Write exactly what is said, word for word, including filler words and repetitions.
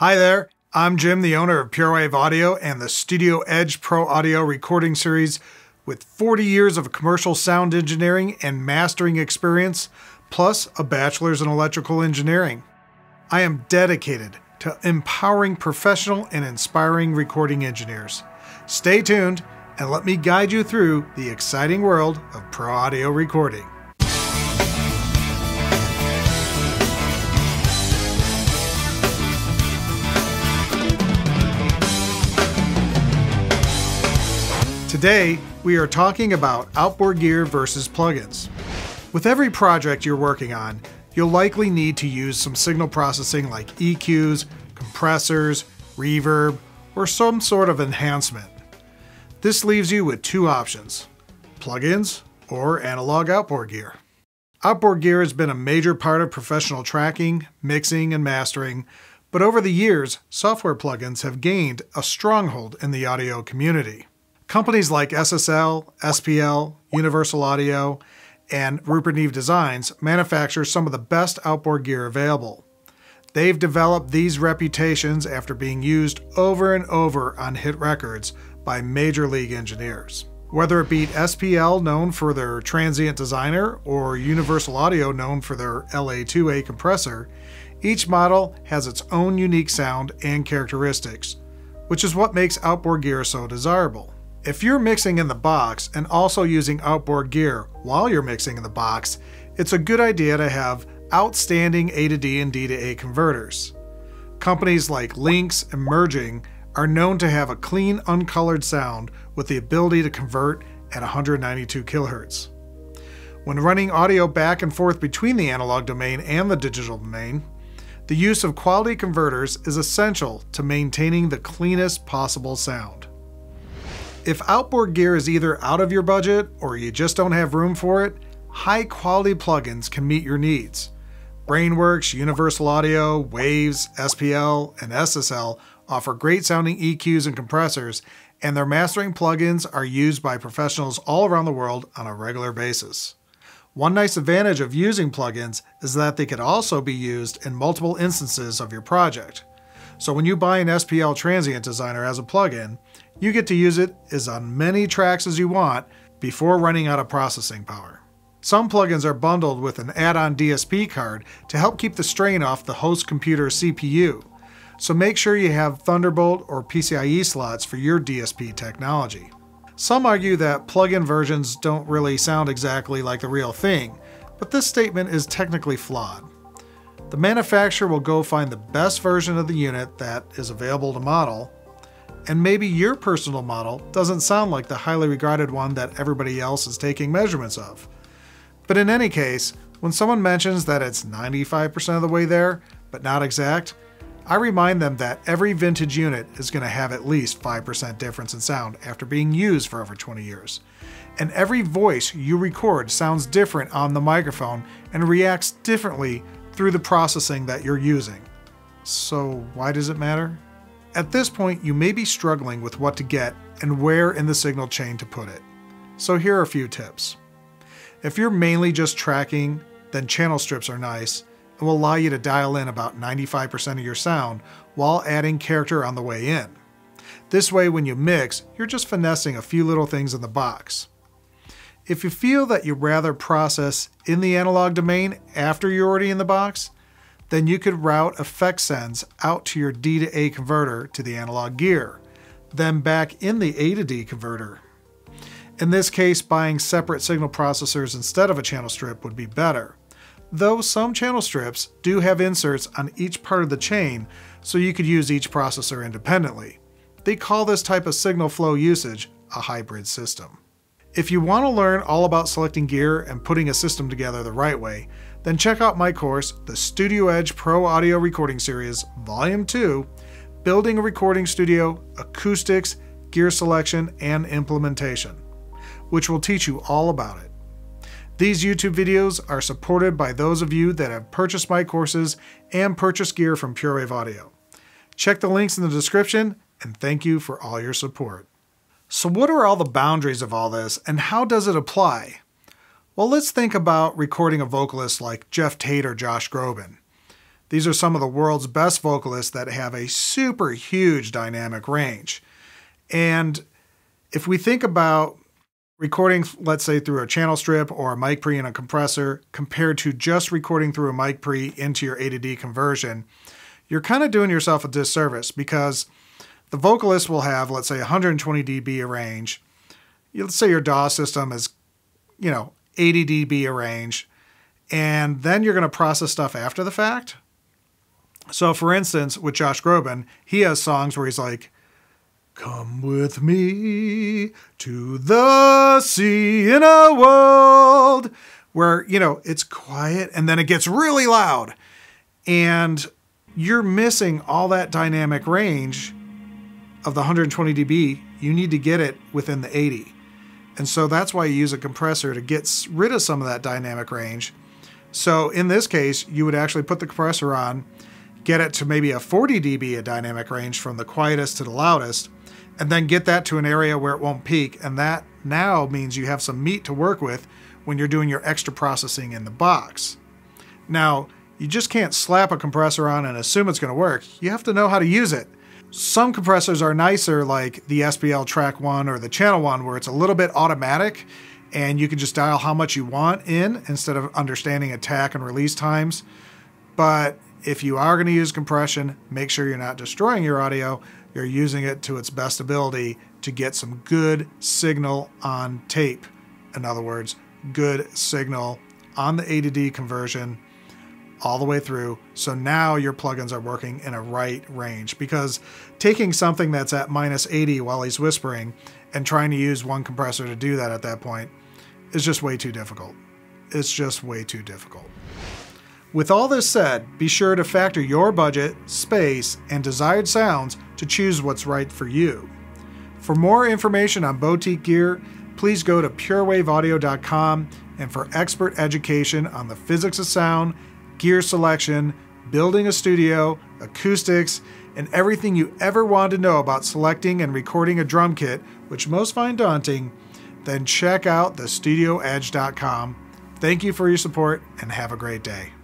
Hi there, I'm Jim, the owner of Pure Wave Audio and the Studio Edge Pro Audio Recording Series. With forty years of commercial sound engineering and mastering experience, plus a bachelor's in electrical engineering, I am dedicated to empowering professional and inspiring recording engineers. Stay tuned and let me guide you through the exciting world of pro audio recording. Today, we are talking about outboard gear versus plugins. With every project you're working on, you'll likely need to use some signal processing like E Qs, compressors, reverb, or some sort of enhancement. This leaves you with two options: plugins or analog outboard gear. Outboard gear has been a major part of professional tracking, mixing, and mastering, but over the years, software plugins have gained a stronghold in the audio community. Companies like S S L, S P L, Universal Audio, and Rupert Neve Designs manufacture some of the best outboard gear available. They've developed these reputations after being used over and over on hit records by major league engineers. Whether it be S P L, known for their transient designer, or Universal Audio, known for their L A two A compressor, each model has its own unique sound and characteristics, which is what makes outboard gear so desirable. If you're mixing in the box and also using outboard gear while you're mixing in the box, it's a good idea to have outstanding A to D and D to A converters. Companies like Lynx and Merging are known to have a clean, uncolored sound with the ability to convert at one hundred ninety-two kilohertz. When running audio back and forth between the analog domain and the digital domain, the use of quality converters is essential to maintaining the cleanest possible sound. If outboard gear is either out of your budget or you just don't have room for it, high-quality plugins can meet your needs. Brainworx, Universal Audio, Waves, S P L, and S S L offer great-sounding E Qs and compressors, and their mastering plugins are used by professionals all around the world on a regular basis. One nice advantage of using plugins is that they could also be used in multiple instances of your project. So when you buy an S P L transient designer as a plugin, you get to use it as on many tracks as you want before running out of processing power. Some plugins are bundled with an add-on D S P card to help keep the strain off the host computer C P U, so make sure you have Thunderbolt or P C I E slots for your D S P technology. Some argue that plugin versions don't really sound exactly like the real thing, but this statement is technically flawed. The manufacturer will go find the best version of the unit that is available to model, and maybe your personal model doesn't sound like the highly regarded one that everybody else is taking measurements of. But in any case, when someone mentions that it's ninety-five percent of the way there, but not exact, I remind them that every vintage unit is going to have at least five percent difference in sound after being used for over twenty years. And every voice you record sounds different on the microphone and reacts differently through the processing that you're using. So why does it matter? At this point, you may be struggling with what to get and where in the signal chain to put it. So here are a few tips. If you're mainly just tracking, then channel strips are nice and will allow you to dial in about ninety-five percent of your sound while adding character on the way in. This way, when you mix, you're just finessing a few little things in the box. If you feel that you'd rather process in the analog domain after you're already in the box, then you could route effect sends out to your D to A converter to the analog gear, then back in the A to D converter. In this case, buying separate signal processors instead of a channel strip would be better, though some channel strips do have inserts on each part of the chain, so you could use each processor independently. They call this type of signal flow usage a hybrid system. If you want to learn all about selecting gear and putting a system together the right way, then check out my course, the Studio Edge Pro Audio Recording Series, Volume two, Building a Recording Studio, Acoustics, Gear Selection, and Implementation, which will teach you all about it. These YouTube videos are supported by those of you that have purchased my courses and purchased gear from Pure Wave Audio. Check the links in the description, and thank you for all your support. So what are all the boundaries of all this, and how does it apply? Well, let's think about recording a vocalist like Jeff Tate or Josh Groban. These are some of the world's best vocalists that have a super huge dynamic range. And if we think about recording, let's say, through a channel strip or a mic pre and a compressor compared to just recording through a mic pre into your A to D conversion, you're kind of doing yourself a disservice because the vocalist will have, let's say, one hundred twenty D B a range. Let's say your D A W system is, you know, eighty D B a range, and then you're going to process stuff after the fact. So, for instance, with Josh Groban, he has songs where he's like, "Come with me to the sea in a world," where, you know, it's quiet and then it gets really loud. And you're missing all that dynamic range of the one hundred twenty D B. You need to get it within the eighty. And so that's why you use a compressor to get rid of some of that dynamic range. So in this case, you would actually put the compressor on, get it to maybe a forty D B of dynamic range from the quietest to the loudest, and then get that to an area where it won't peak. And that now means you have some meat to work with when you're doing your extra processing in the box. Now, you just can't slap a compressor on and assume it's going to work. You have to know how to use it. Some compressors are nicer, like the S P L track one or the channel one, where it's a little bit automatic and you can just dial how much you want in instead of understanding attack and release times. But if you are going to use compression, make sure you're not destroying your audio. You're using it to its best ability to get some good signal on tape. In other words, good signal on the A to D conversion all the way through. So now your plugins are working in a right range, because taking something that's at minus eighty while he's whispering and trying to use one compressor to do that at that point is just way too difficult. It's just way too difficult. With all this said, be sure to factor your budget, space, and desired sounds to choose what's right for you. For more information on boutique gear, please go to pure wave audio dot com, and for expert education on the physics of sound, gear selection, building a studio, acoustics, and everything you ever wanted to know about selecting and recording a drum kit, which most find daunting, then check out the studio edge dot com. Thank you for your support and have a great day.